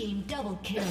team double kill.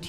Blue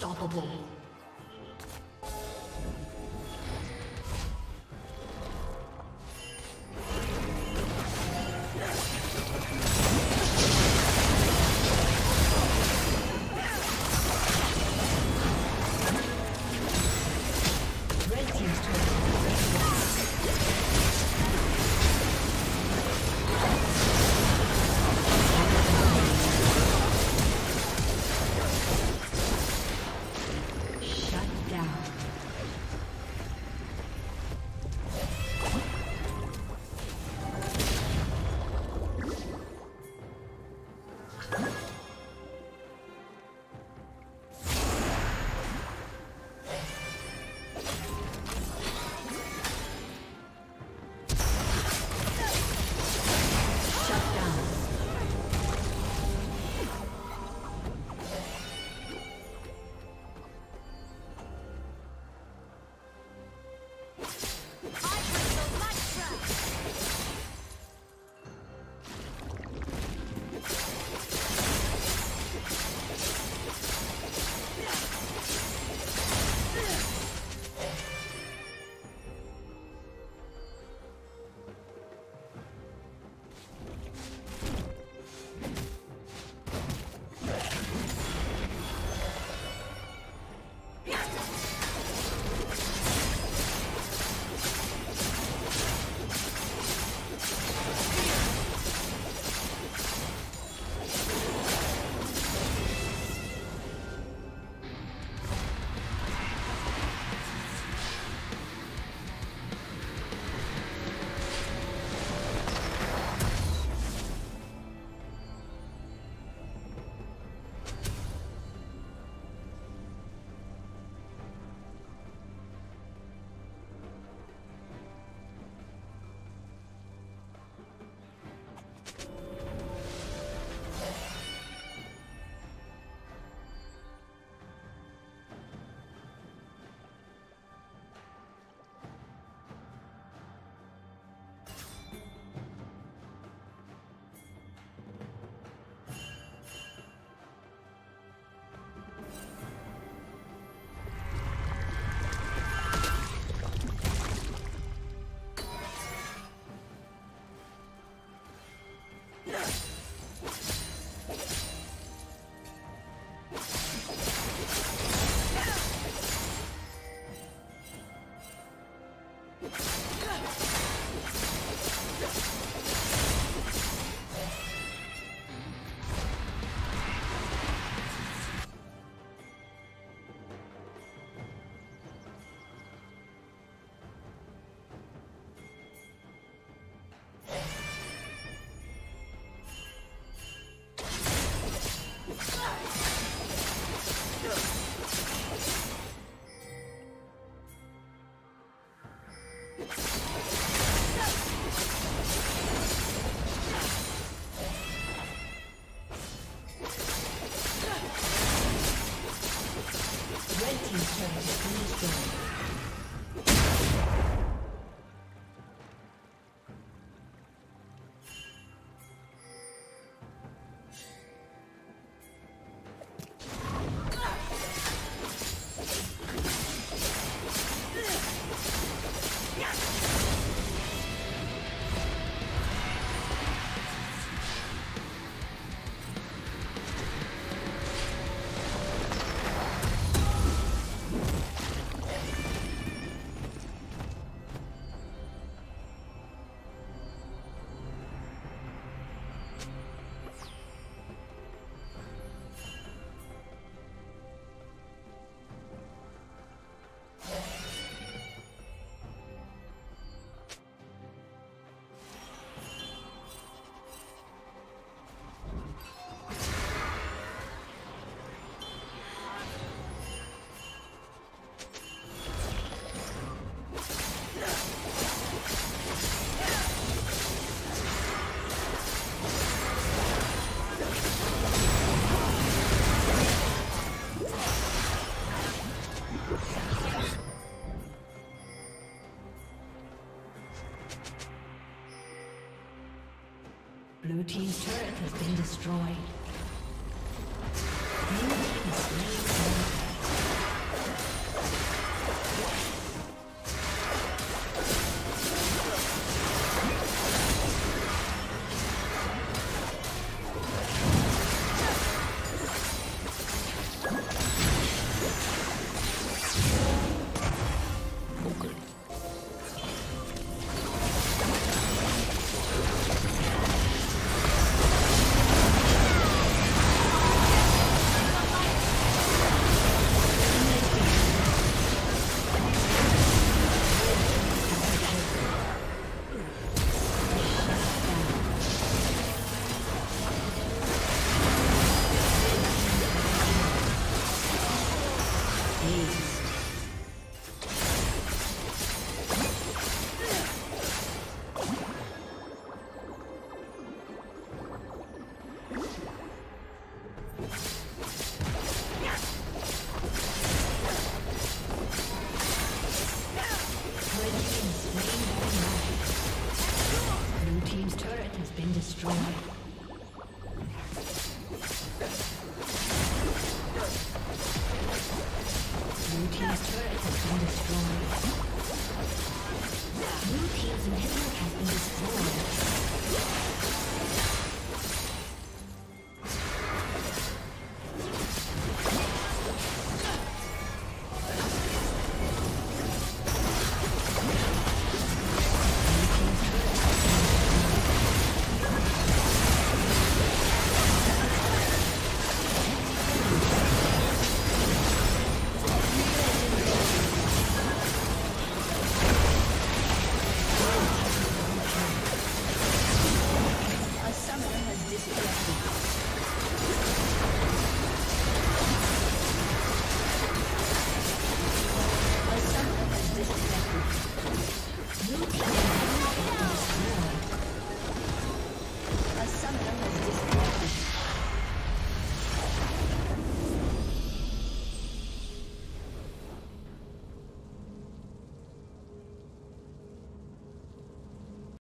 Unstoppable. team's turret has been destroyed.